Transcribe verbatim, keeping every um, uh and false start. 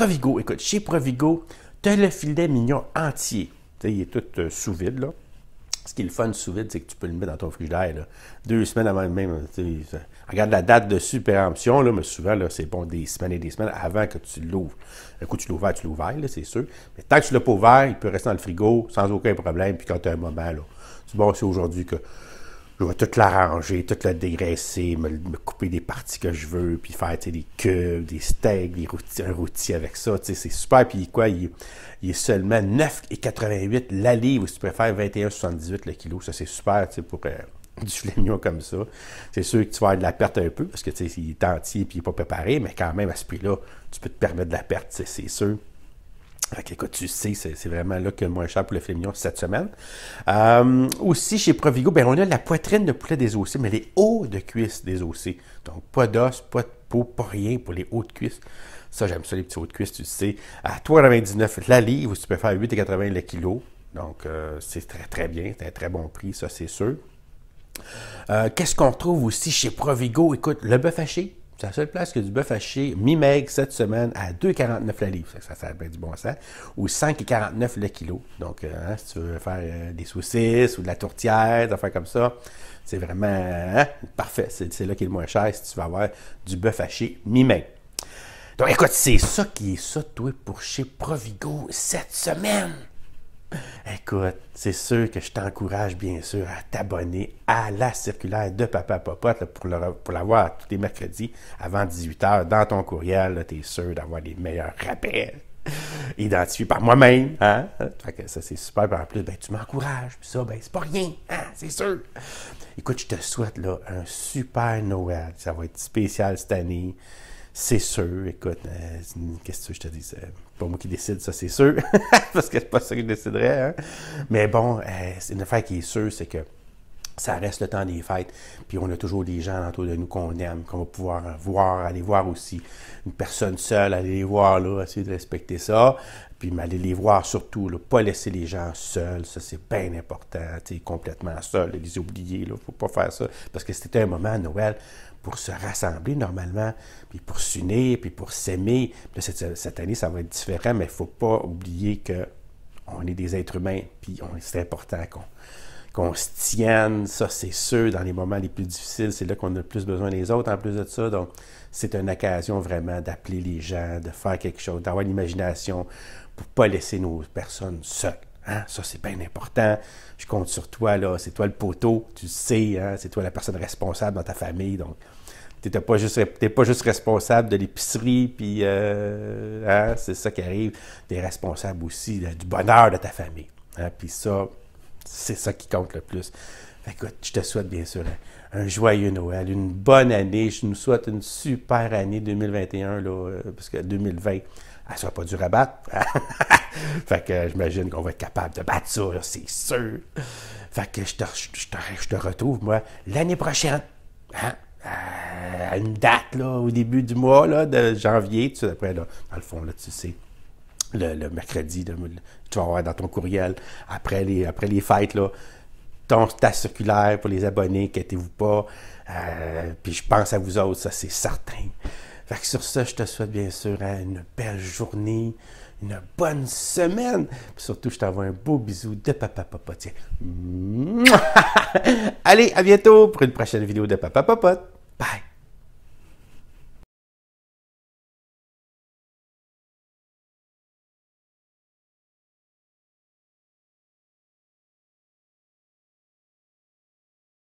Provigo, écoute, chez Provigo, tu as le filet mignon entier. T'sais, il est tout euh, sous vide, là. Ce qui est le fun sous vide, c'est que tu peux le mettre dans ton frigidaire, là. Deux semaines avant même. Regarde la date de péremption, là, mais souvent, c'est bon des semaines et des semaines avant que tu l'ouvres. Un coup, tu l'ouvres, ouvert, tu l'ouvres, c'est sûr. Mais tant que tu ne l'as pas ouvert, il peut rester dans le frigo sans aucun problème. Puis quand tu as un moment, là, tu dis, bon, c'est aujourd'hui que je vais tout l'arranger, tout la dégraisser, me, me couper des parties que je veux, puis faire des cubes, des steaks, des rôtis, un rôti avec ça. C'est super. Puis quoi, il, il est seulement neuf quatre-vingt-huit la livre, ou si tu préfères vingt et un soixante-dix-huit le kilo. Ça, c'est super pour euh, du filet mignon comme ça. C'est sûr que tu vas avoir de la perte un peu, parce que il est entier et il n'est pas préparé, mais quand même, à ce prix-là, tu peux te permettre de la perte, c'est sûr. Fait que, écoute, tu sais, c'est vraiment là que le moins cher pour le filet mignon cette semaine. Euh, aussi, chez Provigo, ben, on a la poitrine de poulet des O C, mais les hauts de cuisse des O C. Donc, pas d'os, pas de peau, pas rien pour les hauts de cuisse. Ça, j'aime ça, les petits hauts de cuisse, tu sais. À trois quatre-vingt-dix-neuf la livre, tu peux faire huit quatre-vingts le kilo. Donc, euh, c'est très, très bien. C'est un très bon prix, ça, c'est sûr. Euh, Qu'est-ce qu'on trouve aussi chez Provigo? Écoute, le bœuf haché. C'est la seule place que du bœuf haché mi-maigre cette semaine à deux quarante-neuf la livre. Ça, ça, ça a bien du bon sens. Ou cinq quarante-neuf le kilo. Donc, hein, si tu veux faire euh, des saucisses ou de la tourtière, des affaires comme ça, c'est vraiment hein, parfait. C'est là qu'il est le moins cher si tu veux avoir du bœuf haché mi-maigre. Donc, écoute, c'est ça qui est ça, toi, pour chez Provigo cette semaine. Écoute, c'est sûr que je t'encourage bien sûr à t'abonner à la circulaire de Papa Popote là, pour l'avoir pour tous les mercredis avant dix-huit heures dans ton courriel. Tu es sûr d'avoir les meilleurs rappels identifiés par moi-même. Hein? Fait que ça, c'est super. En plus, ben, tu m'encourages. Puis ça, ben, c'est pas rien. Hein? C'est sûr. Écoute, je te souhaite là, un super Noël. Ça va être spécial cette année. C'est sûr, écoute, euh, qu'est-ce que je te dis? C'est pas moi qui décide, ça c'est sûr, parce que c'est pas ça que je déciderais. Hein? Mais bon, euh, c'est une affaire qui est sûre, c'est que ça reste le temps des fêtes, puis on a toujours des gens autour de nous qu'on aime, qu'on va pouvoir voir, aller voir aussi. Une personne seule, aller les voir, là, essayer de respecter ça, puis aller les voir surtout, là, pas laisser les gens seuls, ça c'est bien important, tu sais, complètement seuls, les oublier, là, faut pas faire ça, parce que c'était un moment à Noël pour se rassembler normalement, puis pour s'unir, puis pour s'aimer. Cette, cette année, ça va être différent, mais il ne faut pas oublier que on est des êtres humains, puis c'est important qu'on qu'on se tienne, ça c'est sûr, dans les moments les plus difficiles, c'est là qu'on a le plus besoin des autres en plus de ça, donc c'est une occasion vraiment d'appeler les gens, de faire quelque chose, d'avoir l'imagination pour ne pas laisser nos personnes seules. Hein? Ça, c'est bien important. Je compte sur toi, là. C'est toi le poteau, tu sais, hein? C'est toi la personne responsable dans ta famille. Donc, tu n'es pas, pas juste responsable de l'épicerie, puis euh, hein? C'est ça qui arrive. Tu es responsable aussi là, du bonheur de ta famille. Hein? Puis ça, c'est ça qui compte le plus. Fait que, écoute, je te souhaite bien sûr un, un joyeux Noël, une bonne année. Je nous souhaite une super année deux mille vingt et un, là, parce que deux mille vingt, elle ne sera pas dure à battre. Fait que euh, j'imagine qu'on va être capable de battre ça, c'est sûr. Fait que je te, je te, je te retrouve, moi, l'année prochaine. Hein? À une date, là, au début du mois là, de janvier. Tu sais, après, là, dans le fond, là, tu sais, le, le mercredi, de, tu vas avoir dans ton courriel, après les, après les fêtes, là, ton, ta circulaire pour les abonnés, inquiétez-vous pas. Euh, Puis je pense à vous autres, ça, c'est certain. Fait que sur ça, je te souhaite bien sûr hein, une belle journée, une bonne semaine. Puis surtout, je t'envoie un beau bisou de Papa Popote. Allez, à bientôt pour une prochaine vidéo de Papa Popote. Bye!